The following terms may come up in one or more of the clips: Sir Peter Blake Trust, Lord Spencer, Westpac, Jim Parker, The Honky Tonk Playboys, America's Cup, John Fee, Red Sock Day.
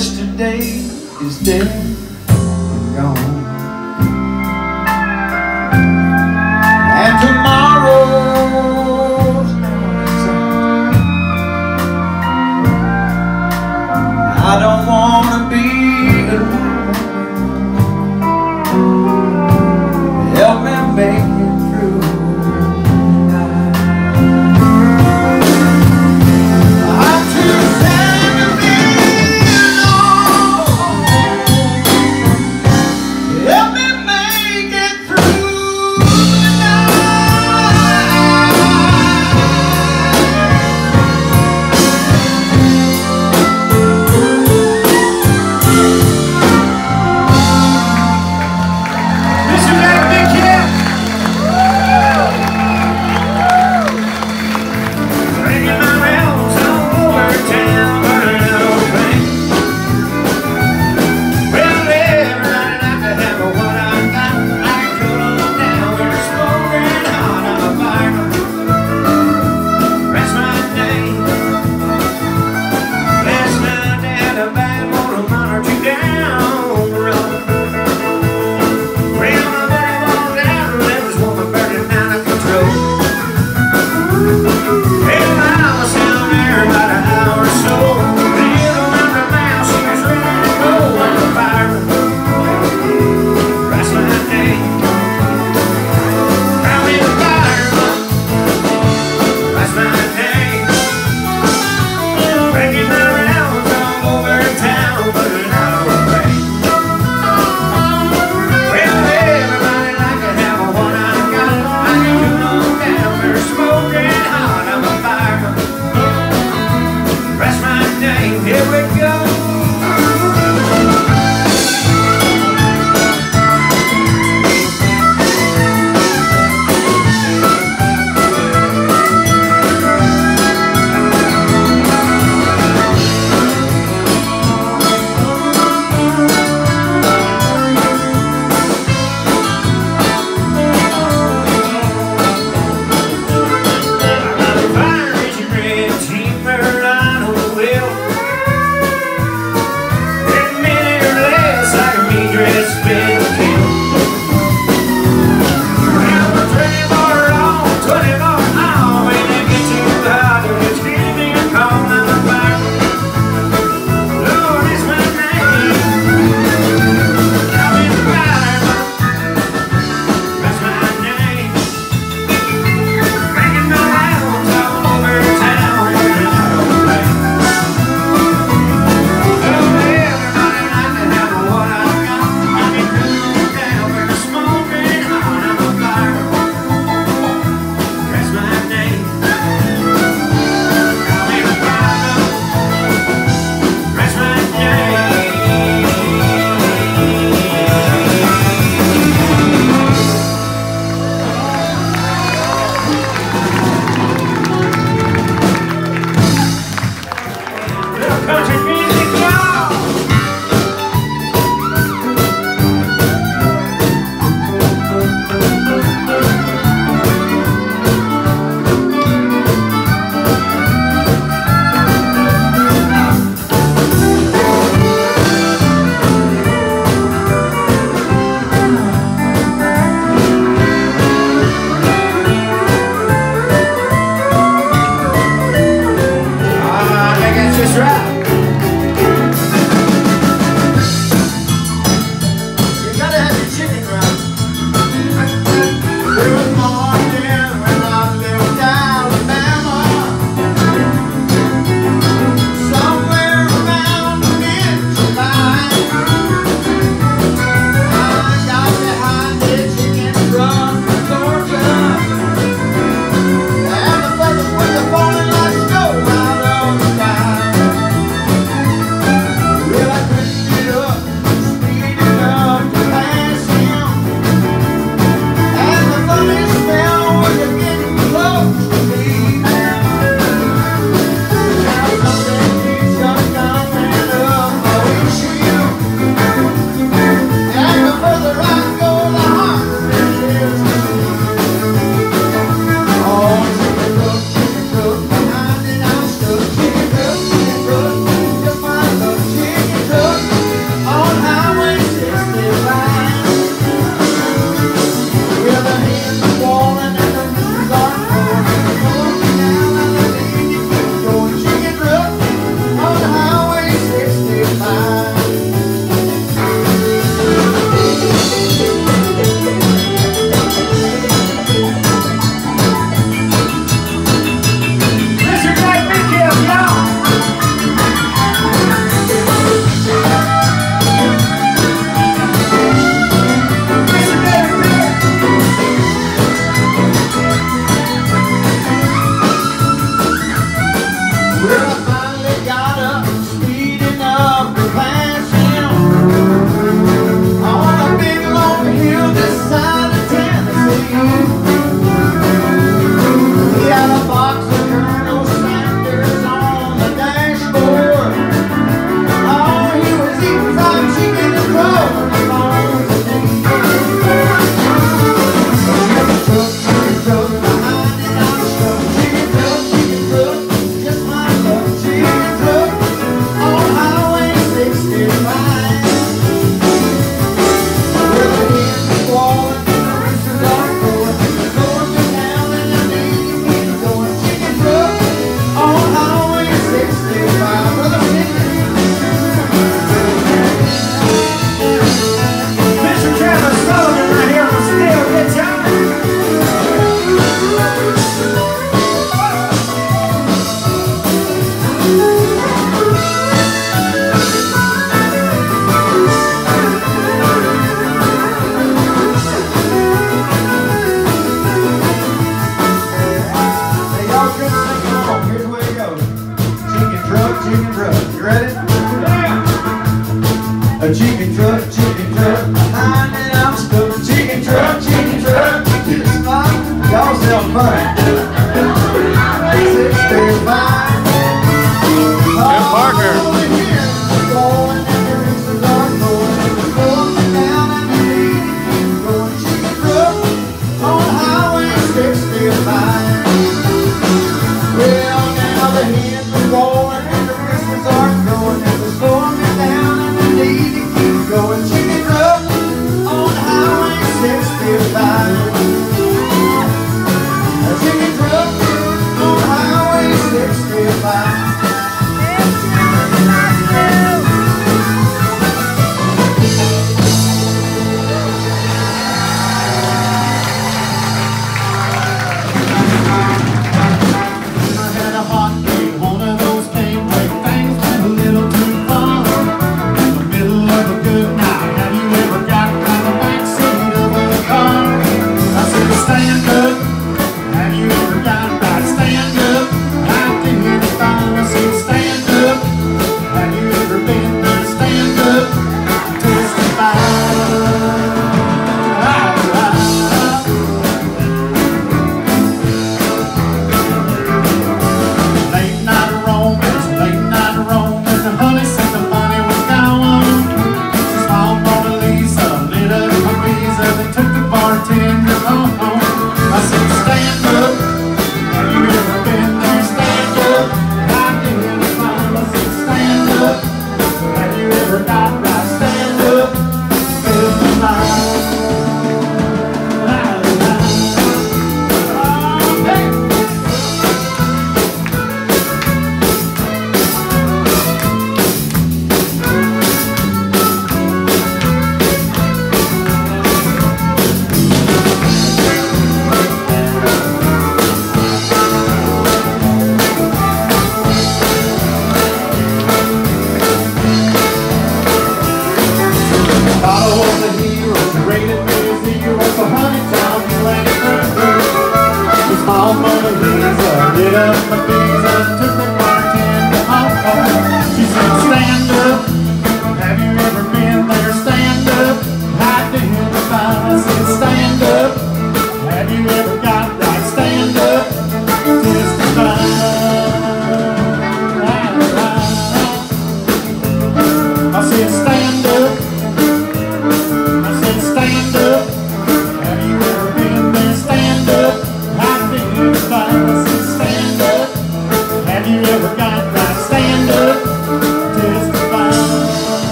yesterday is dead and gone, and tomorrow's not the same. I don't want to be alone. Help me make it through A chicken truck, chicken truck. Behind it I'm stuck. Chicken truck, chicken truck. Chicken spot, y'all sell money. 635. Jim Parker.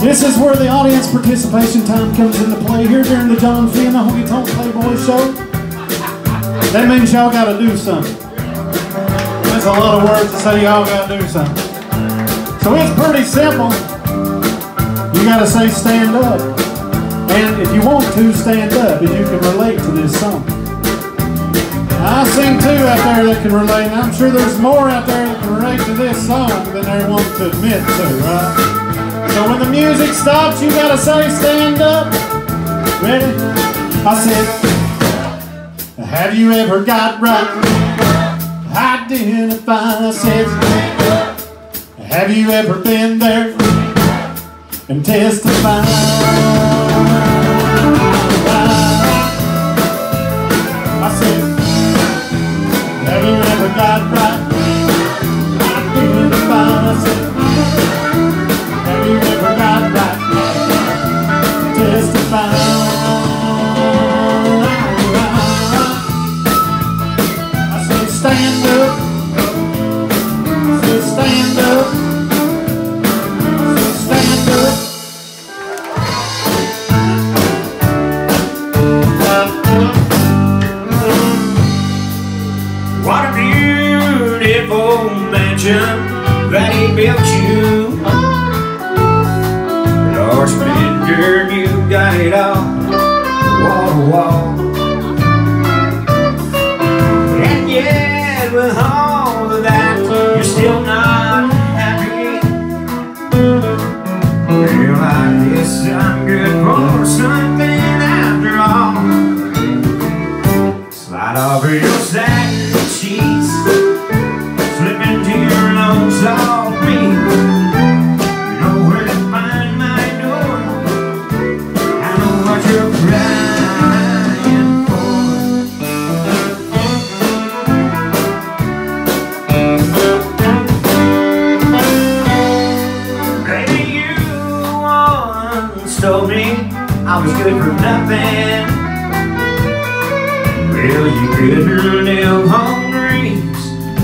This is where the audience participation time comes into play here during the John Fee and the Honky Tonk Playboys show. That means y'all gotta do something. That's a lot of words to say y'all gotta do something. So it's pretty simple. You gotta say stand up. And if you want to, stand up and you can relate to this song. I've seen two out there that can relate, and I'm sure there's more out there that can relate to this song than they want to admit to, right? So when the music stops, you gotta say, stand up. Ready? I said, have you ever got right? Identify. I said, have you ever been there? And testify. Got right. I didn't find myself. Have you ever got right? Testify. I said stand up. I said stand up. I said stand up. That he built you, Lord Spencer, you got it all, wall to wall. And yet, with all of that, you're still not happy. Well, I guess I'm good for something after all. Slide over your satin sheets. was good for nothing. Well, you could live on dreams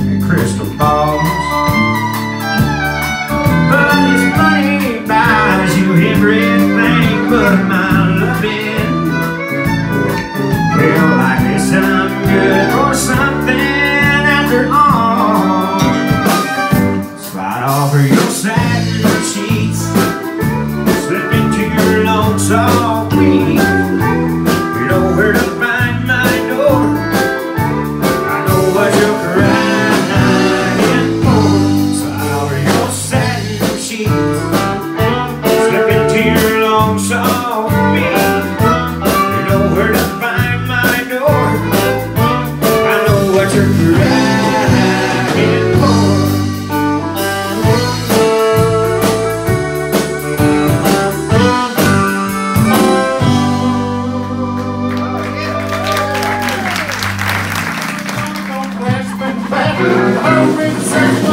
and crystal balls, but his money buys you everything but my loving. Well, I guess I'm good for something after all. Slide off of your satin sheets, slip into your long soft weave. Lord Spencer.